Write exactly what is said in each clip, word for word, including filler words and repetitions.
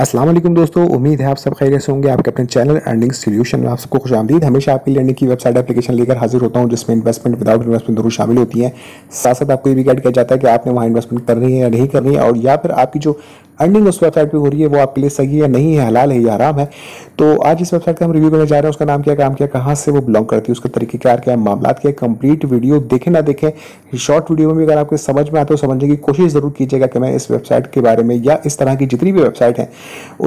अस्सलाम वालेकुम दोस्तों, उम्मीद है आप सब खैरियत से होंगे। आपके अपने चैनल अर्निंग सोल्यूशन में आप सबको खुश आमदीद। हमेशा आपकी अर्निंग की वेबसाइट एप्लीकेशन लेकर हाजिर होता हूं जिसमें इन्वेस्टमेंट विदाउट इन्वेस्टमेंट जरूर शामिल होती है। साथ साथ आपको ये भी गाइड किया जाता है कि आपने वहाँ इन्वेस्टमेंट करनी है या नहीं करनी है, और या फिर आपकी जो अर्निंग उस वेबसाइट पे हो रही है वो आपके लिए सही है नहीं है, हलाल है या हराम है। तो आज इस वेबसाइट का हम रिव्यू करने जा रहे हैं, उसका नाम क्या, काम क्या, कहाँ से वो बिलोंग करती है, उसका तरीकेकार क्या है, मामलात क्या है। कंप्लीट वीडियो देखें ना देखें, शॉर्ट वीडियो में भी अगर आपको समझ में आता है तो समझने की कोशिश जरूर कीजिएगा कि मैं इस वेबसाइट के बारे में या इस तरह की जितनी भी वेबसाइट है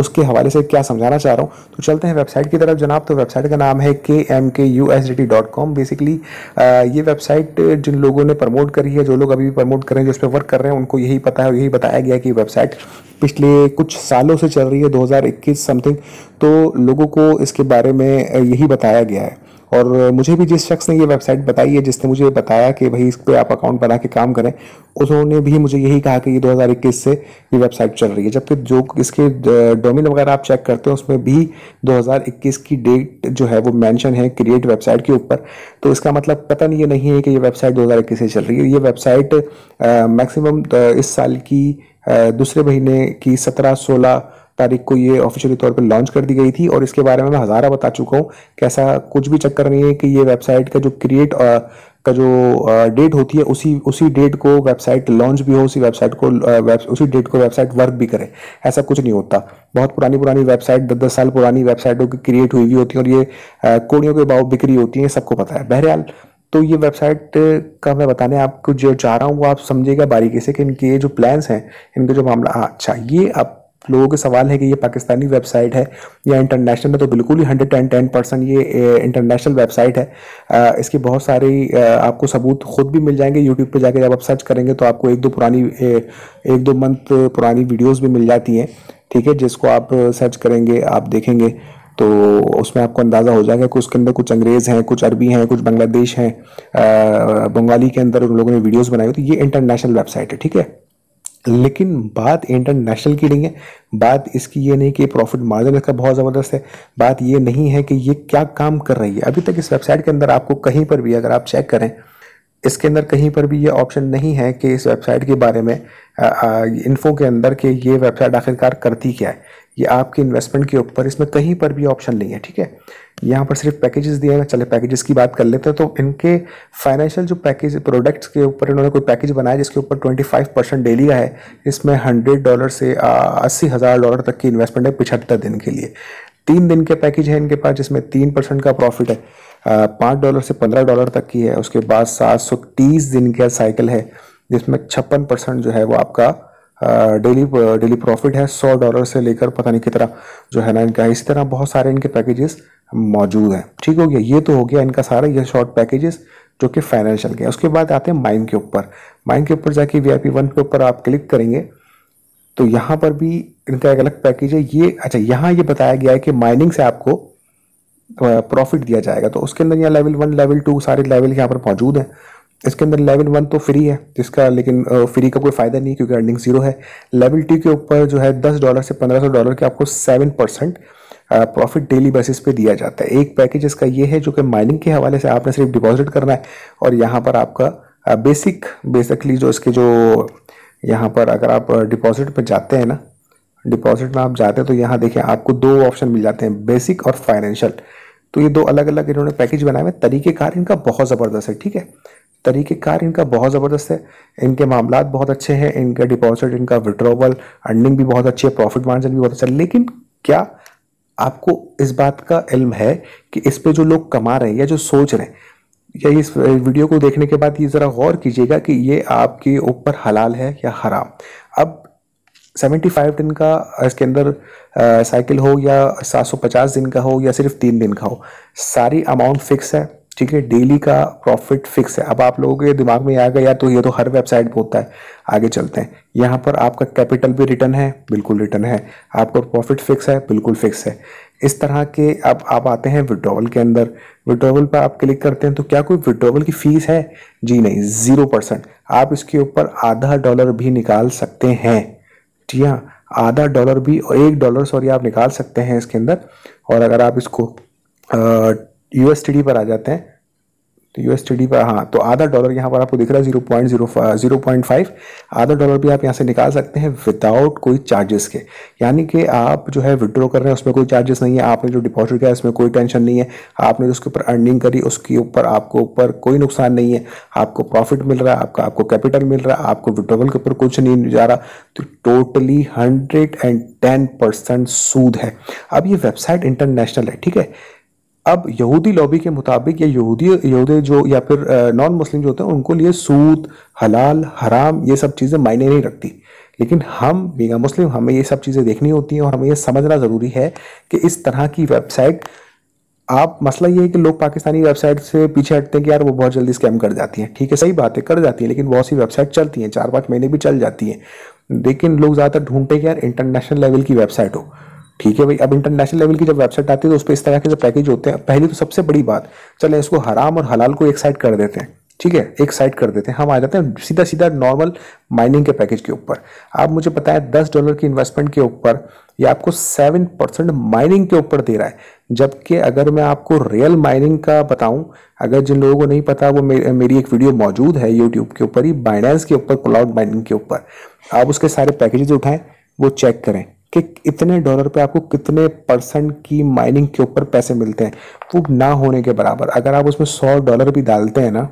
उसके हवाले से क्या समझाना चाह रहा हूँ। तो चलते हैं वेबसाइट की तरफ जनाब। तो वेबसाइट का नाम है K M K U S D T dot com. Basically ये वेबसाइट जिन लोगों ने प्रमोट करी है, जो लोग अभी भी प्रमोट कर रहे हैं, जो उस पर वर्क कर रहे हैं, उनको यही पता है और यही बताया गया कि वेबसाइट पिछले कुछ सालों से चल रही है, दो हज़ार इक्कीस समथिंग, तो लोगों को इसके बारे में यही बताया गया है। और मुझे भी जिस शख्स ने ये वेबसाइट बताई है, जिसने मुझे बताया कि भाई इस पर आप अकाउंट बना के काम करें, उन्होंने भी मुझे यही कहा कि ये दो हज़ार इक्कीस से ये वेबसाइट चल रही है, जबकि जो इसके डोमेन वगैरह आप चेक करते हैं उसमें भी दो हज़ार इक्कीस की डेट जो है वो मेंशन है क्रिएट वेबसाइट के ऊपर। तो इसका मतलब पता नहीं, ये नहीं है कि ये वेबसाइट दो हज़ार इक्कीस से चल रही है। ये वेबसाइट मैक्सिमम इस साल की दूसरे महीने की सत्रह सोलह तारीख को ये ऑफिशियली तौर पर लॉन्च कर दी गई थी, और इसके बारे में मैं हज़ारा बता चुका हूँ। कैसा कुछ भी चक्कर नहीं है कि ये वेबसाइट का जो क्रिएट का जो डेट होती है उसी उसी डेट को वेबसाइट लॉन्च भी हो, उसी वेबसाइट को वेब, उसी डेट को वेबसाइट वर्क भी करे, ऐसा कुछ नहीं होता। बहुत पुरानी पुरानी वेबसाइट, दस दस साल पुरानी वेबसाइटों की क्रिएट हुई हुई होती है और ये कोड़ियों के भाव बिक्री होती है, सबको पता है। बहरहाल तो ये वेबसाइट का मैं बताने आपको जो चाह रहा हूँ वो आप समझिएगा बारीकी से कि इनके जो प्लान्स हैं, इनके जो मामला। हाँ अच्छा, ये आप लोगों के सवाल है कि ये पाकिस्तानी वेबसाइट है या इंटरनेशनल है, तो बिल्कुल ही हंड्रेड एंड टेन परसेंट ये इंटरनेशनल वेबसाइट है। आ, इसके बहुत सारे आ, आपको सबूत खुद भी मिल जाएंगे। यूट्यूब पे जाके जब आप सर्च करेंगे तो आपको एक दो पुरानी ए, एक दो मंथ पुरानी वीडियोस भी मिल जाती हैं, ठीक है, जिसको आप सर्च करेंगे, आप देखेंगे तो उसमें आपको अंदाज़ा हो जाएगा कि उसके अंदर कुछ अंग्रेज़ हैं, कुछ अरबी हैं, कुछ बांग्लादेश हैं, बंगाली के अंदर उन लोगों ने वीडियोज़ बनाई। तो ये इंटरनेशनल वेबसाइट है, ठीक है, लेकिन बात इंटरनेशनल की नहीं है। बात इसकी ये नहीं कि प्रॉफिट मार्जिन इसका बहुत ज़बरदस्त है। बात ये नहीं है कि ये क्या काम कर रही है। अभी तक इस वेबसाइट के अंदर आपको कहीं पर भी, अगर आप चेक करें, इसके अंदर कहीं पर भी ये ऑप्शन नहीं है कि इस वेबसाइट के बारे में आ, आ, इन्फो के अंदर कि ये वेबसाइट आखिरकार करती क्या है, ये आपके इन्वेस्टमेंट के ऊपर, इसमें कहीं पर भी ऑप्शन नहीं है, ठीक है। यहाँ पर सिर्फ पैकेजेस दिए हैं। चले पैकेजेस की बात कर लेते हैं। तो इनके फाइनेंशियल जो पैकेज प्रोडक्ट्स के ऊपर इन्होंने कोई पैकेज बनाया जिसके ऊपर पच्चीस परसेंट डेली का है, इसमें सौ डॉलर से अस्सी हज़ार डॉलर तक की इन्वेस्टमेंट है पचहत्तर दिन के लिए। तीन दिन के पैकेज है इनके पास जिसमें तीन परसेंट का प्रॉफिट है, पाँच डॉलर से पंद्रह डॉलर तक की है। उसके बाद सात सौ तीस दिन का साइकिल है जिसमें छप्पन परसेंट जो है वो आपका डेली डेली प्रॉफिट है, सौ डॉलर से लेकर पता नहीं कितना जो है ना इनका। इसी तरह बहुत सारे इनके पैकेजेस मौजूद हैं, ठीक हो गया। ये तो हो गया इनका सारा ये शॉर्ट पैकेजेस जो कि फाइनेंशियल के। उसके बाद आते हैं माइन के ऊपर। माइन के ऊपर जाके वी आई पी वन के ऊपर आप क्लिक करेंगे तो यहाँ पर भी इनका एक अलग पैकेज है ये। अच्छा, यहाँ ये बताया गया है कि माइनिंग से आपको प्रॉफिट दिया जाएगा। तो उसके अंदर यहाँ लेवल वन, लेवल टू, सारे लेवल यहाँ पर मौजूद हैं। इसके अंदर लेवल वन तो फ्री है जिसका, लेकिन फ्री का कोई फ़ायदा नहीं क्योंकि अर्निंग जीरो है। लेवल टू के ऊपर जो है दस डॉलर से पंद्रह सौ डॉलर के आपको seven percent profit daily basis पे दिया जाता है। एक पैकेज इसका ये है जो कि माइनिंग के हवाले से आपने सिर्फ डिपॉजिट करना है, और यहाँ पर आपका बेसिक बेसिकली जो इसके जो यहाँ पर अगर आप डिपॉजिट पर जाते हैं ना, डिपॉजिट में आप जाते हैं तो यहाँ देखें आपको दो ऑप्शन मिल जाते हैं, बेसिक और फाइनेंशियल। तो ये दो अलग अलग इन्होंने पैकेज बनाए हुए। तरीकेकार इनका बहुत ज़बरदस्त है, ठीक है, तरीक़ेकार इनका बहुत ज़बरदस्त है। इनके मामलात बहुत अच्छे हैं, इनका डिपॉजिट, इनका विड्रॉवल, अर्निंग भी बहुत अच्छी है, प्रॉफिट मार्जिन भी बहुत अच्छा है। लेकिन क्या आपको इस बात का इल्म है कि इस पे जो लोग कमा रहे हैं या जो सोच रहे हैं, या इस वीडियो को देखने के बाद ये ज़रा गौर कीजिएगा कि ये आपके ऊपर हलाल है या हराम। अब पचहत्तर दिन का इसके अंदर आ, साइकिल हो या सात सौ पचास दिन का हो या सिर्फ तीन दिन का हो, सारी अमाउंट फिक्स है, ठीक है, डेली का प्रॉफिट फिक्स है। अब आप लोगों के दिमाग में आ गया यार तो ये तो हर वेबसाइट पे होता है। आगे चलते हैं। यहाँ पर आपका कैपिटल भी रिटर्न है, बिल्कुल रिटर्न है, आपका प्रॉफिट फिक्स है, बिल्कुल फिक्स है। इस तरह के अब आप आते हैं विड्रॉवल के अंदर। विड्रॉवल पर आप क्लिक करते हैं तो क्या कोई विड्रॉवल की फ़ीस है? जी नहीं, ज़ीरो परसेंट। आप इसके ऊपर आधा डॉलर भी निकाल सकते हैं, जी हाँ, आधा डॉलर भी और एक डॉलर सॉरी आप निकाल सकते हैं इसके अंदर। और अगर आप इसको यू एस टी डी पर आ जाते हैं तो यूएसडी पर हाँ, तो आधा डॉलर यहाँ पर आपको दिख रहा है zero point zero zero point five, आधा डॉलर भी आप यहाँ से निकाल सकते हैं विदाउट कोई चार्जेस के, यानी कि आप जो है विड्रॉ कर रहे हैं उसमें कोई चार्जेस नहीं है, आपने जो डिपॉजिट किया उसमें कोई टेंशन नहीं है, आपने उसके ऊपर अर्निंग करी उसके ऊपर आपको ऊपर कोई नुकसान नहीं है, आपको प्रॉफिट मिल रहा है, आपका आपको कैपिटल मिल रहा है, आपको विड्रॉवल के ऊपर कुछ नहीं जा रहा, तो totally hundred and ten percent सूद है। अब ये वेबसाइट इंटरनेशनल है, ठीक है। अब यहूदी लॉबी के मुताबिक या यहूदी यहूदी जो या फिर नॉन मुस्लिम जो होते हैं उनको लिए सूद हलाल हराम ये सब चीज़ें मायने नहीं रखती, लेकिन हम बीगा मुस्लिम हमें ये सब चीज़ें देखनी होती हैं और हमें ये समझना ज़रूरी है कि इस तरह की वेबसाइट, आप मसला ये है कि लोग पाकिस्तानी वेबसाइट से पीछे हटते हैं कि यार वो बहुत जल्दी स्कैम कर जाती हैं, ठीक है सही बात है कर जाती है, लेकिन बहुत सी वेबसाइट चलती हैं चार पाँच महीने भी चल जाती हैं, लेकिन लोग ज़्यादातर ढूंढते हैं कि यार इंटरनेशनल लेवल की वेबसाइट हो, ठीक है भाई। अब इंटरनेशनल लेवल की जब वेबसाइट आती है तो उस पर इस तरह के जो पैकेज होते हैं, पहली तो सबसे बड़ी बात चले इसको हराम और हलाल को एक साइड कर देते हैं, ठीक है एक साइड कर देते हैं, हम आ जाते हैं सीधा सीधा नॉर्मल माइनिंग के पैकेज के ऊपर। आप मुझे पता है दस डॉलर की इन्वेस्टमेंट के ऊपर ये आपको सेवन परसेंट माइनिंग के ऊपर दे रहा है, जबकि अगर मैं आपको रियल माइनिंग का बताऊं, अगर जिन लोगों को नहीं पता वो मेरी एक वीडियो मौजूद है यूट्यूब के ऊपर ही बाइनेंस के ऊपर क्लाउड माइनिंग के ऊपर, आप उसके सारे पैकेजेज उठाएं वो चेक करें कि इतने डॉलर पे आपको कितने परसेंट की माइनिंग के ऊपर पैसे मिलते हैं, वो ना होने के बराबर। अगर आप उसमें सौ डॉलर भी डालते हैं ना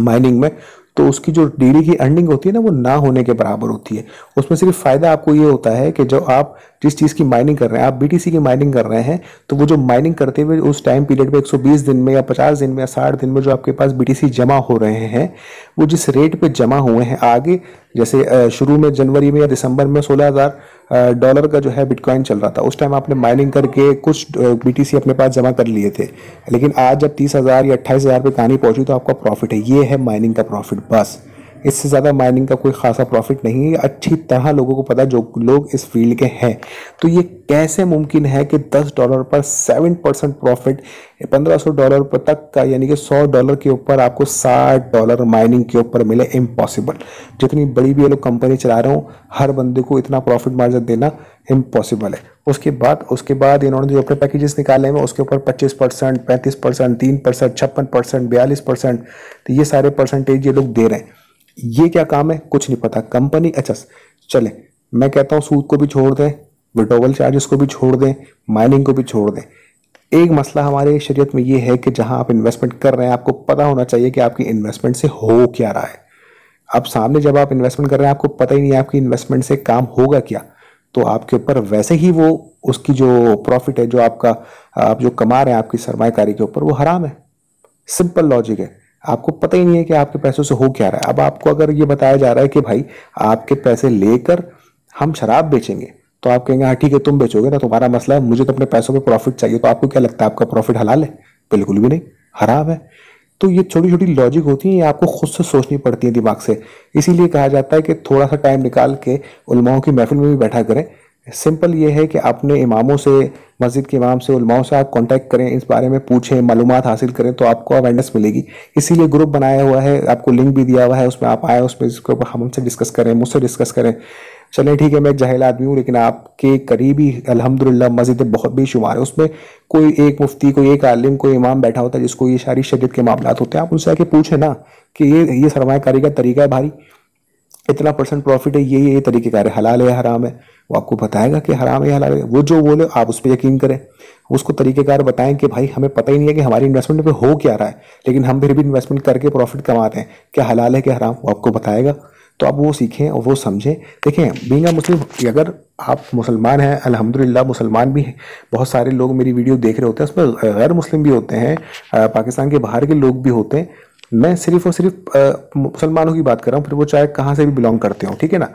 माइनिंग में तो उसकी जो डेली की अर्निंग होती है ना वो ना होने के बराबर होती है। उसमें सिर्फ फ़ायदा आपको ये होता है कि जो आप जिस चीज़ की माइनिंग कर रहे हैं, आप बीटीसी की माइनिंग कर रहे हैं तो वो जो माइनिंग करते हुए उस टाइम पीरियड में एक सौ बीस दिन में या पचास दिन में या साठ दिन में जो आपके पास बीटीसी जमा हो रहे हैं वो जिस रेट पे जमा हुए हैं, आगे जैसे शुरू में जनवरी में या दिसंबर में सोलह हज़ार डॉलर का जो है बिटकॉइन चल रहा था, उस टाइम आपने माइनिंग करके कुछ बीटीसी अपने पास जमा कर लिए थे, लेकिन आज जब तीस हज़ार या अट्ठाईस हज़ार पे कहानी पहुंची तो आपका प्रॉफिट है। ये है माइनिंग का प्रॉफिट, बस इससे ज़्यादा माइनिंग का कोई खासा प्रॉफिट नहीं है। अच्छी तरह लोगों को पता है जो लोग इस फील्ड के हैं, तो ये कैसे मुमकिन है कि दस डॉलर पर सेवन परसेंट प्रॉफिट, पंद्रह सौ डॉलर पर तक का यानी कि सौ डॉलर के ऊपर आपको साठ डॉलर माइनिंग के ऊपर मिले, इम्पॉसिबल। जितनी बड़ी भी ये लोग कंपनी चला रहे हो हर बंदे को इतना प्रॉफिट मार्जिन देना इम्पॉसिबल है। उसके बाद उसके बाद इन्होंने जो अपने पैकेजेस निकाले हैं उसके ऊपर पच्चीस परसेंट, पैंतीस परसेंट, तीन परसेंट, छप्पन परसेंट, बयालीस परसेंट, तो ये सारे परसेंटेज ये लोग दे रहे हैं। ये क्या काम है कुछ नहीं पता कंपनी। अच्छा चले मैं कहता हूँ सूद को भी छोड़ दें, विड्रॉवल चार्जेस को भी छोड़ दें, माइनिंग को भी छोड़ दें। एक मसला हमारे शरीयत में ये है कि जहाँ आप इन्वेस्टमेंट कर रहे हैं आपको पता होना चाहिए कि आपकी इन्वेस्टमेंट से हो क्या रहा है। अब सामने जब आप इन्वेस्टमेंट कर रहे हैं आपको पता ही नहीं है आपकी इन्वेस्टमेंट से काम होगा क्या, तो आपके ऊपर वैसे ही वो उसकी जो प्रॉफिट है जो आपका आप जो कमा रहे हैं आपकी सरमायाकारी के ऊपर वो हराम है। सिंपल लॉजिक है, आपको पता ही नहीं है कि आपके पैसों से हो क्या रहा है। अब आपको अगर ये बताया जा रहा है कि भाई आपके पैसे लेकर हम शराब बेचेंगे तो आप कहेंगे हाँ ठीक है तुम बेचोगे ना, तुम्हारा मसला है, मुझे तो अपने पैसों पे प्रॉफिट चाहिए। तो आपको क्या लगता है आपका प्रॉफिट हलाल है? बिल्कुल भी नहीं, हराम है। तो ये छोटी छोटी लॉजिक होती है, ये आपको खुद से सोचनी पड़ती है दिमाग से। इसीलिए कहा जाता है कि थोड़ा सा टाइम निकाल के उलमाओं की महफिल में भी बैठा करें। सिंपल ये है कि अपने इमामों से, मस्जिद के इमाम से, उलमाओं से आप कांटेक्ट करें, इस बारे में पूछें, मालूमात हासिल करें, तो आपको अवेयरनेस मिलेगी। इसीलिए ग्रुप बनाया हुआ है, आपको लिंक भी दिया हुआ है, उसमें आप आए, उसमें इसके ऊपर हमसे डिस्कस करें, मुझसे डिस्कस करें। चलें ठीक है मैं एक जाहिल आदमी हूँ लेकिन आपके करीबी अल्हम्दुलिल्लाह मस्जिदें बहुत बेशुमार है, उसमें कोई एक मुफ्ती, कोई एक आलिम, कोई इमाम बैठा होता है जिसको ये सारी शरीयत के मामलात होते हैं। आप उनसे आके पूछें ना कि ये ये सरमायाकारी का तरीका है भाई, इतना परसेंट प्रॉफिट है, ये ये तरीके का है, हलाल है हराम है, वो आपको बताएगा कि हराम है हलाल है। वो जो बोले आप उस पर यकीन करें, उसको तरीकेकार बताएं कि भाई हमें पता ही नहीं है कि हमारी इन्वेस्टमेंट पे हो क्या रहा है, लेकिन हम फिर भी इन्वेस्टमेंट करके प्रॉफिट कमाते हैं, क्या हलाल है क्या हराम, वो आपको बताएगा। तो आप वो सीखें और वो समझें। देखें बीइंग अ मुस्लिम, अगर आप मुसलमान हैं, अल्हम्दुलिल्लाह मुसलमान भी हैं, बहुत सारे लोग मेरी वीडियो देख रहे होते हैं, उसमें गैर मुस्लिम भी होते हैं, पाकिस्तान के बाहर के लोग भी होते हैं। मैं सिर्फ और सिर्फ मुसलमानों की बात कर रहा हूँ, फिर वो चाहे कहाँ से भी बिलोंग करते हो, ठीक है ना।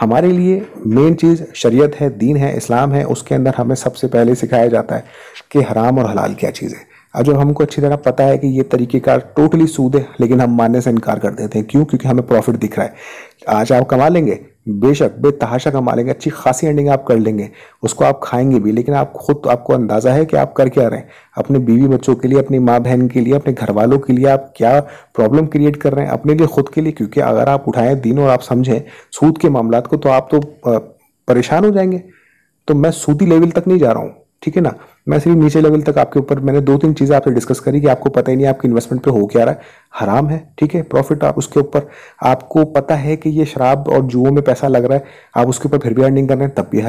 हमारे लिए मेन चीज़ शरीयत है, दीन है, इस्लाम है, उसके अंदर हमें सबसे पहले सिखाया जाता है कि हराम और हलाल क्या चीज़ है। अब जब हमको अच्छी तरह पता है कि ये तरीक़ेकार टोटली सूद है, लेकिन हम मानने से इनकार कर देते हैं। क्यों? क्योंकि हमें प्रॉफिट दिख रहा है। आज आप कमा लेंगे, बेशक बेतहाशा कमा लेंगे, अच्छी खासी अर्निंग आप कर लेंगे, उसको आप खाएंगे भी, लेकिन आप खुद आपको अंदाज़ा है कि आप कर क्या रहे हैं, अपने बीवी बच्चों के लिए, अपनी माँ बहन के लिए, अपने घर वालों के लिए आप क्या प्रॉब्लम क्रिएट कर रहे हैं, अपने लिए, खुद के लिए। क्योंकि अगर आप उठाएं दिन और आप समझें सूद के मामला को तो आप तो परेशान हो जाएंगे। तो मैं सूदी लेवल तक नहीं जा रहा हूँ, ठीक है ना। मैं सिर्फ नीचे लेवल तक आपके ऊपर मैंने दो तीन चीज़ें आपसे डिस्कस करी कि आपको पता ही नहीं आपकी इन्वेस्टमेंट पे हो क्या रहा है, हराम है, ठीक है, प्रॉफिट आप उसके ऊपर, आपको पता है कि ये शराब और जुओ में पैसा लग रहा है, आप उसके ऊपर फिर भी अर्निंग कर रहे हैं, तब भी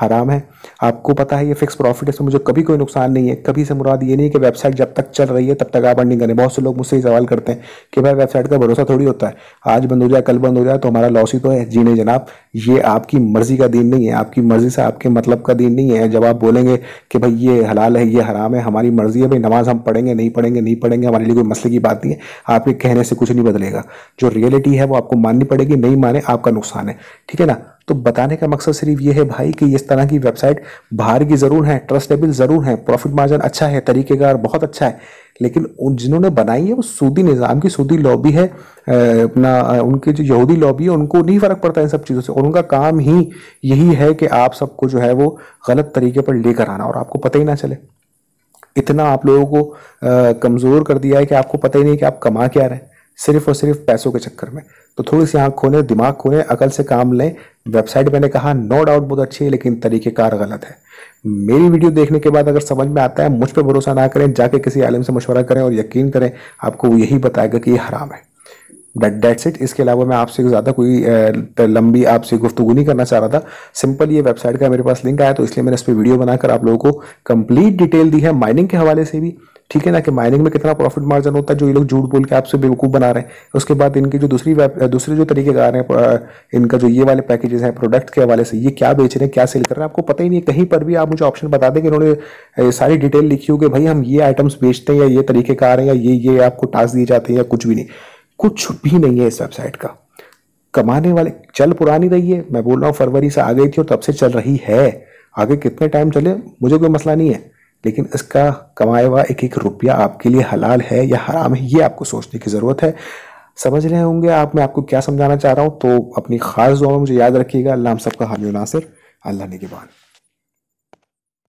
हराम है। आपको पता है ये फिक्स प्रॉफिट है, इसमें मुझे कभी कोई नुकसान नहीं है। कभी से मुराद ये नहीं कि वेबसाइट जब तक चल रही है तब तक आप अर्निंग करें। बहुत से लोग मुझसे ये सवाल करते हैं कि भाई वेबसाइट का भरोसा थोड़ी होता है, आज बंद हो जाए कल बंद हो जाए तो हमारा लॉस ही तो है। जी नहीं जनाब, ये आपकी मर्जी का दिन नहीं है, आपकी मर्जी से आपके मतलब का दिन नहीं है। जब आप बोलेंगे कि भाई ये हलाल है ये हराम है, हमारी मर्जी है, भाई नमाज हम पढ़ेंगे नहीं पढ़ेंगे नहीं पढ़ेंगे, हमारे लिए कोई मसले की बात नहीं है। आपके कहने से कुछ नहीं बदलेगा, जो रियलिटी है वो आपको माननी पड़ेगी, नहीं माने आपका नुकसान है, ठीक है ना। तो बताने का मकसद सिर्फ ये है भाई कि इस तरह की वेबसाइट बाहर की ज़रूर है, ट्रस्टेबल ज़रूर है, प्रॉफिट मार्जिन अच्छा है, तरीकेकार बहुत अच्छा है, लेकिन उन जिन्होंने बनाई है वो सूदी निज़ाम की सूदी लॉबी है, अपना उनकी जो यहूदी लॉबी है, उनको नहीं फ़र्क पड़ता इन सब चीज़ों से, और उनका काम ही यही है कि आप सबको जो है वो गलत तरीके पर लेकर आना और आपको पता ही ना चले। इतना आप लोगों को कमज़ोर कर दिया है कि आपको पता ही नहीं कि आप कमा क्या रहे हैं, सिर्फ और सिर्फ पैसों के चक्कर में। तो थोड़ी सी आँख खोलें, दिमाग खोलें, अकल से काम लें। वेबसाइट मैंने कहा नो डाउट बहुत अच्छी है, लेकिन तरीक़ेकार गलत है। मेरी वीडियो देखने के बाद अगर समझ में आता है, मुझ पर भरोसा ना करें, जाके किसी आलिम से मशवरा करें और यकीन करें आपको वो यही बताएगा कि ये हराम है। That's it. इसके अलावा मैं आपसे ज़्यादा कोई लंबी आपसे गुफ्तगू नहीं करना चाह रहा था। सिंपल ये वेबसाइट का मेरे पास लिंक आया तो इसलिए मैंने इस पर वीडियो बनाकर आप लोगों को कंप्लीट डिटेल दी है, माइनिंग के हवाले से भी, ठीक है ना, कि माइनिंग में कितना प्रॉफिट मार्जिन होता है जो ये लोग झूठ बोल के आपसे बेवकूफ़ बना रहे हैं। उसके बाद इनकी जो दूसरी वेब दूसरे जो तरीके कार हैं, इनका जो ये वाले पैकेजेस हैं प्रोडक्ट के हवाले से, ये क्या बेच रहे हैं क्या सेल कर रहे हैं आपको पता ही नहीं। कहीं पर भी आप मुझे ऑप्शन बता दें कि इन्होंने सारी डिटेल लिखी होगी, भाई हम ये आइटम्स बेचते हैं या ये तरीके कार हैं या ये ये आपको टास्क दिए जाते हैं, या कुछ भी नहीं, कुछ भी नहीं है इस वेबसाइट का। कमाने वाले चल पुरानी रही है, मैं बोल रहा हूँ फरवरी से आ गई थी और तब से चल रही है, आगे कितने टाइम चले मुझे कोई मसला नहीं है, लेकिन इसका कमाया हुआ एक एक रुपया आपके लिए हलाल है या हराम है ये आपको सोचने की ज़रूरत है। समझ रहे होंगे आप मैं आपको क्या समझाना चाह रहा हूँ। तो अपनी खास दुआ में मुझे याद रखिएगा। अल्लाह हम सबका हामी नासिर, अल्लाह निगहबान।